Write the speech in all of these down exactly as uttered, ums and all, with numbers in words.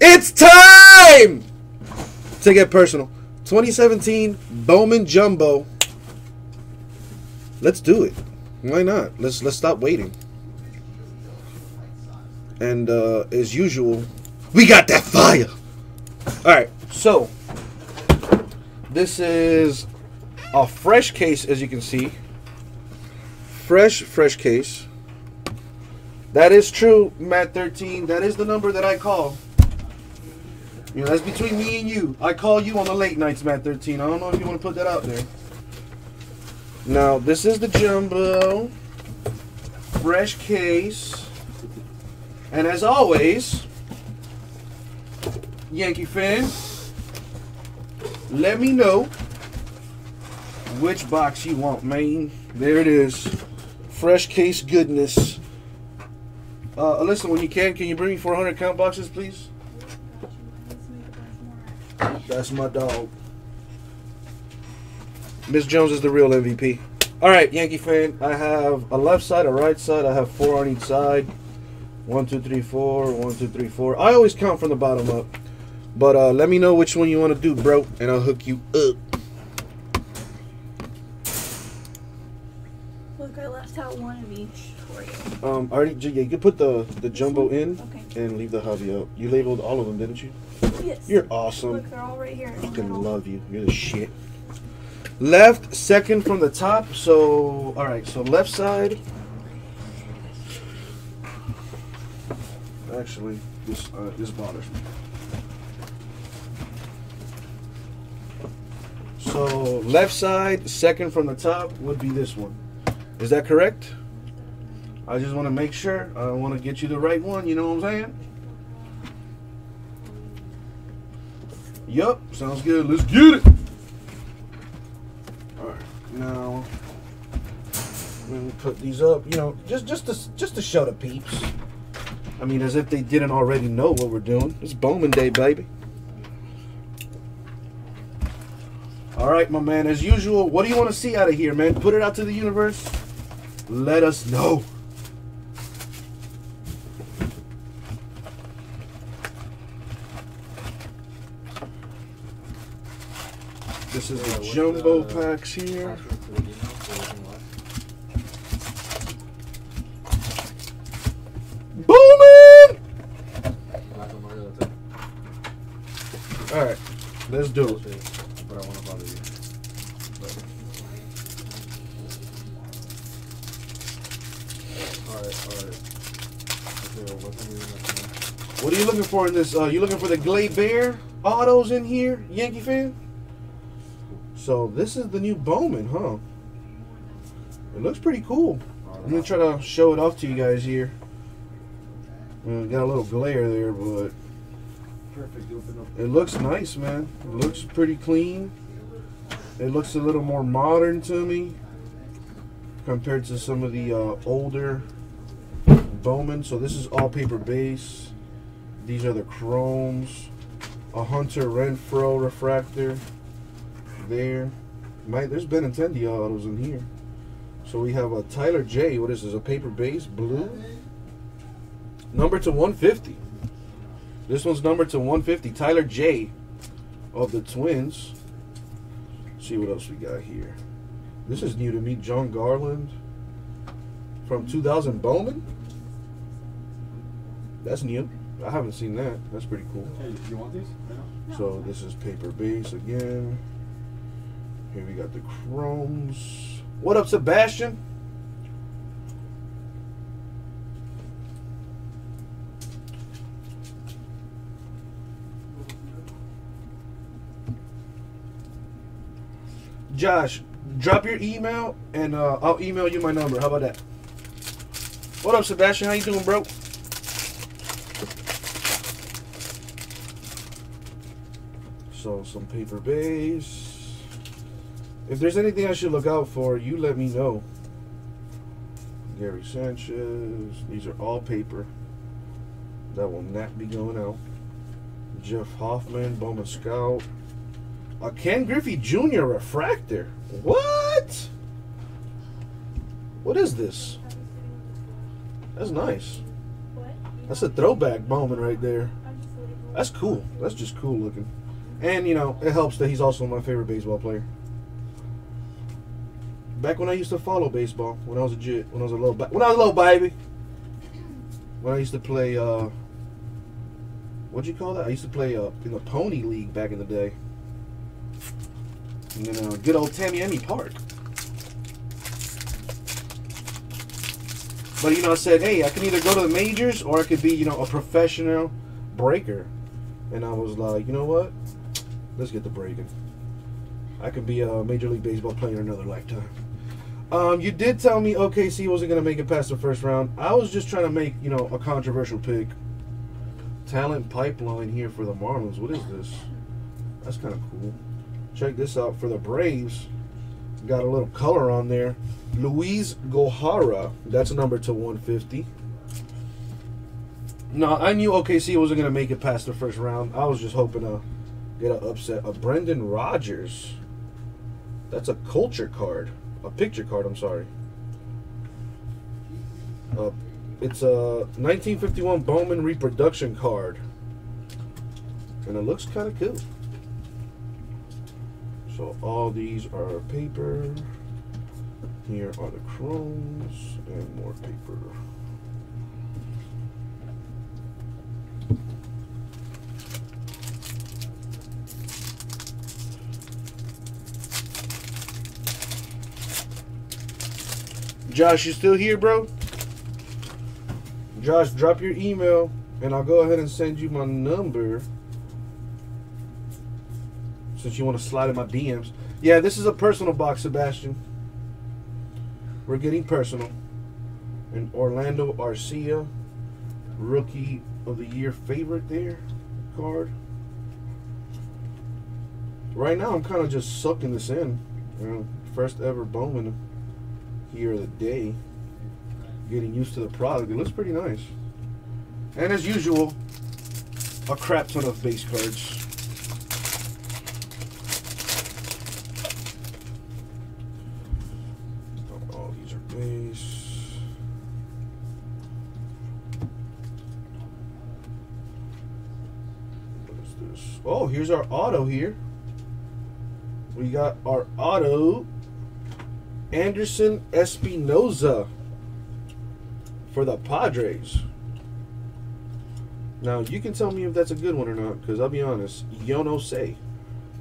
It's time to get personal. twenty seventeen Bowman Jumbo. Let's do it. Why not? Let's let's stop waiting. And uh, as usual, we got that fire. All right, so this is a fresh case, as you can see. Fresh, fresh case. That is true, Matt thirteen. That is the number that I call. You know, that's between me and you. I call you on the late nights, Matt thirteen. I don't know if you want to put that out there. Now, this is the jumbo. Fresh case. And as always, Yankee fan, let me know which box you want, man. There it is. Fresh case goodness. Uh, listen, when you can, can you bring me four hundred count boxes, please? That's my dog. Miss Jones is the real M V P. All right, Yankee fan, I have a left side, a right side. I have four on each side. One, two, three, four. One, two, three, four. I always count from the bottom up. But uh, let me know which one you want to do, bro, and I'll hook you up. Look, I left out one of each for you. Um, already, you can put the, the jumbo in okay. and leave the hobby out. You labeled all of them, didn't you? Yes. You're awesome. Look, they're all right here. I fucking love you. You're the shit. Left, second from the top. So, all right. So, left side. Actually, this, uh, this bothers me. So, left side, second from the top would be this one. Is that correct? I just want to make sure. I want to get you the right one. You know what I'm saying? Yup. Sounds good. Let's get it. All right. Now, let me put these up. You know, just, just, to, just to show the peeps. I mean, as if they didn't already know what we're doing. It's Bowman Day, baby. All right, my man. As usual, what do you want to see out of here, man? Put it out to the universe. Let us know. This is a jumbo packs here. Let's do it. But I want to bother you. All right, all right. What are you looking for in this? Uh, you looking for the Gleyber autos in here, Yankee fan? So this is the new Bowman, huh? It looks pretty cool. I'm gonna try to show it off to you guys here. We got a little glare there, but. It looks nice, man. It looks pretty clean. It looks a little more modern to me compared to some of the uh, older Bowman. So this is all paper base. These are the chromes. A Hunter Renfro refractor there. Might, there's Benintendi autos in here. So we have a Tyler J. What is this? A paper base blue. Number to one fifty. This one's numbered to one fifty. Tyler J of the Twins. Let's see what else we got here. This is new to me. John Garland from two thousand Bowman. That's new. I haven't seen that. That's pretty cool. Hey, you want these? No. So this is paper base again. Here we got the chromes. What up, Sebastian? Josh, drop your email, and uh, I'll email you my number. How about that? What up, Sebastian? How you doing, bro? So, some paper base. If there's anything I should look out for, you let me know. Gary Sanchez. These are all paper. That will not be going out. Jeff Hoffman, Bowman Scout. A Ken Griffey Junior refractor. What? What is this? That's nice. What? That's a throwback moment right there. That's cool. That's just cool looking. And, you know, it helps that he's also my favorite baseball player. Back when I used to follow baseball, when I was a jit, when I was a little, when I was a little baby, when I used to play, uh, what'd you call that? I used to play uh, in the Pony League back in the day. And then uh, good old Tamiami Park. But, you know, I said, hey, I can either go to the majors or I could be, you know, a professional breaker. And I was like, you know what? Let's get to breaking. I could be a Major League Baseball player in another lifetime. Um, you did tell me O K C wasn't going to make it past the first round. I was just trying to make, you know, a controversial pick. Talent pipeline here for the Marlins. What is this? That's kind of cool. Check this out for the Braves. Got a little color on there. Luis Gohara. That's a number to one fifty. No, I knew O K C wasn't going to make it past the first round. I was just hoping to get an upset. A Brendan Rodgers. That's a culture card. A picture card, I'm sorry. Uh, it's a nineteen fifty-one Bowman reproduction card. And it looks kind of cool. So all these are paper. Here are the chromes and more paper. Josh, you still here, bro? Josh, drop your email, and I'll go ahead and send you my number since you want to slide in my D Ms. Yeah, this is a personal box, Sebastian. We're getting personal. And Orlando Arcia, Rookie of the Year favorite there, card. Right now, I'm kind of just sucking this in. You know, first ever Bowman here of the day, getting used to the product. It looks pretty nice. And as usual, a crap ton of base cards. All these are base. What is this? Oh, here's our auto here. We got our auto Anderson Espinoza for the Padres. Now, you can tell me if that's a good one or not, because I'll be honest, yo no say.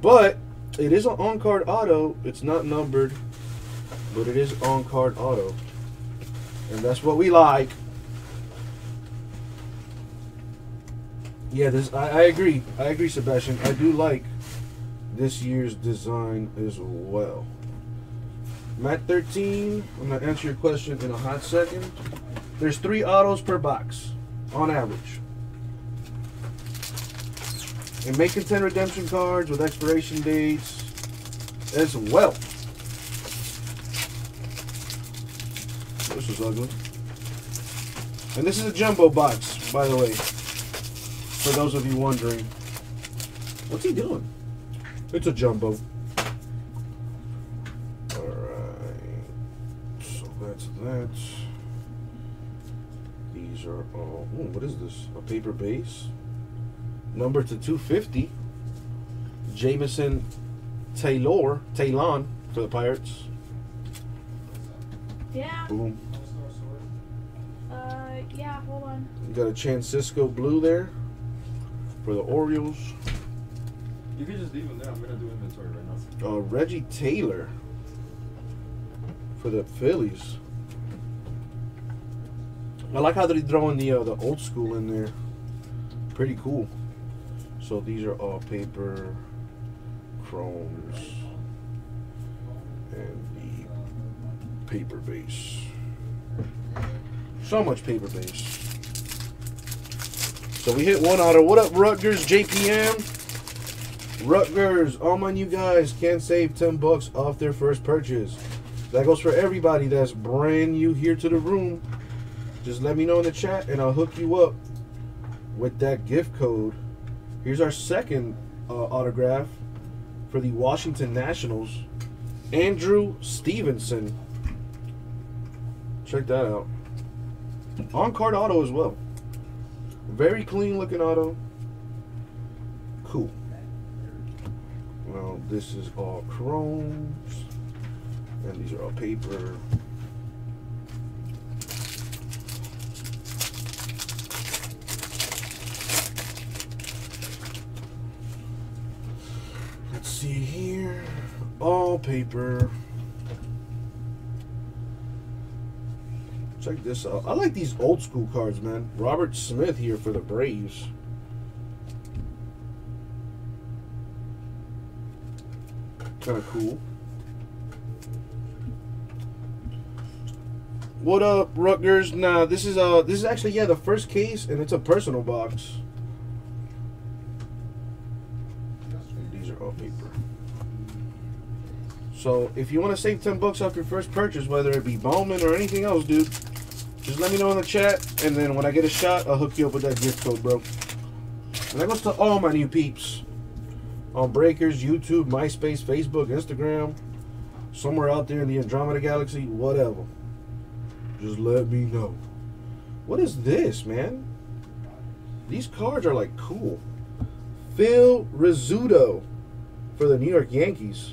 But it is an on-card auto. It's not numbered, but it is on-card auto. And that's what we like. Yeah, this I, I agree. I agree, Sebastian. I do like this year's design as well. Matt thirteen, I'm going to answer your question in a hot second. There's three autos per box, on average. And may contain redemption cards with expiration dates as well. This is ugly. And this is a jumbo box, by the way, for those of you wondering. What's he doing? It's a jumbo. That. These are all. Ooh, what is this? A paper base. Number to two fifty. Jameson Taylor, Taillon for the Pirates. Yeah. Boom. Uh, yeah. Hold on. You got a Chancisco Blue there for the Orioles. You can just leave them there. I'm gonna do inventory right now. Uh, Reggie Taylor for the Phillies. I like how they're throwing the uh, the old school in there. Pretty cool. So these are all paper, chromes, and the paper base. So much paper base. So we hit one auto. What up, Rutgers J P M? Rutgers, all my new guys can save ten bucks off their first purchase. That goes for everybody that's brand new here to the room. Just let me know in the chat, and I'll hook you up with that gift code. Here's our second uh, autograph for the Washington Nationals, Andrew Stevenson. Check that out. On-card auto as well. Very clean-looking auto. Cool. Now this is all chromes, and these are all paper. Let's see here, all paper. Check this out. I like these old school cards, man. Robert Smith here for the Braves. Kind of cool. What up, Rutgers? Nah, this is uh, this is actually yeah the first case, and it's a personal box. And these are all paper. So if you want to save ten bucks off your first purchase, whether it be Bowman or anything else, dude, just let me know in the chat, and then when I get a shot, I'll hook you up with that gift code, bro. And that goes to all my new peeps on Breakers, YouTube, MySpace, Facebook, Instagram, somewhere out there in the Andromeda Galaxy, whatever. Just let me know. What is this, man? These cards are like cool. Phil Rizzuto for the New York Yankees.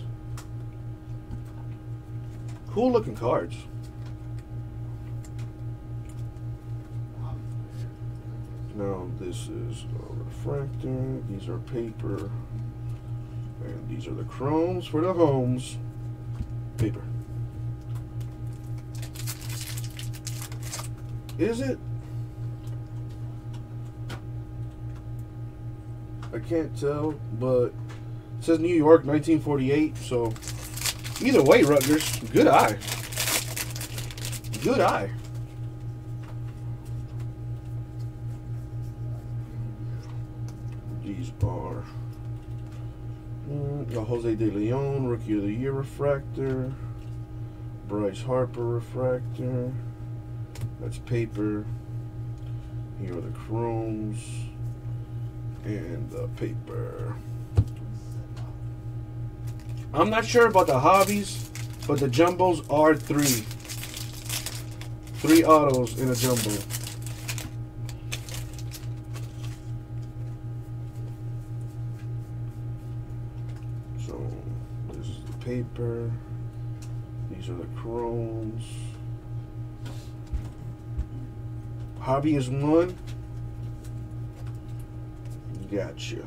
Cool looking cards. Now this is a refractor. These are paper. And these are the chromes for the homes. Paper. Is it? I can't tell, but it says New York, nineteen forty-eight. So, either way, Rutgers, good eye. Good eye. These are mm, the Jose de Leon, Rookie of the Year refractor. Bryce Harper refractor. That's paper. Here are the chromes and the paper. I'm not sure about the hobbies, but the jumbos are three. Three autos in a jumbo. So this is the paper. These are the chromes. Hobby is one. Gotcha.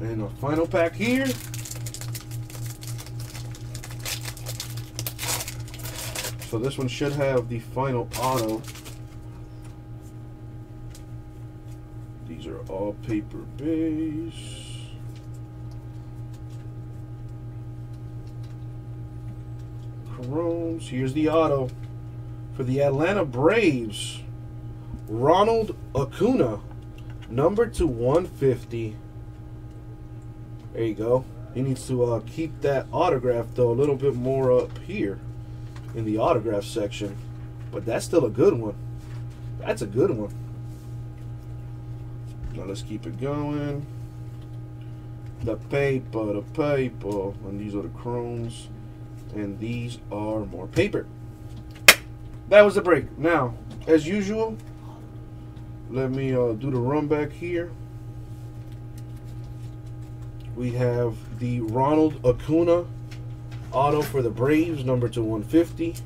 And a final pack here. So this one should have the final auto. These are all paper base. Rooms. Here's the auto for the Atlanta Braves, Ronald Acuna, number to one fifty. There you go. He needs to uh, keep that autograph though a little bit more up here in the autograph section, but that's still a good one. That's a good one. Now let's keep it going. The paper, the paper, and these are the chromes. And these are more paper. That was the break. Now, as usual, let me uh, do the run back here. We have the Ronald Acuna auto for the Braves, number to one fifty.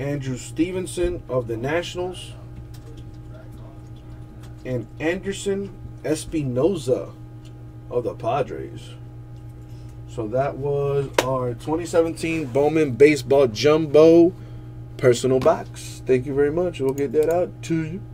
Andrew Stevenson of the Nationals. And Anderson Espinoza of the Padres. So that was our twenty seventeen Bowman Baseball Jumbo Personal Box. Thank you very much. We'll get that out to you.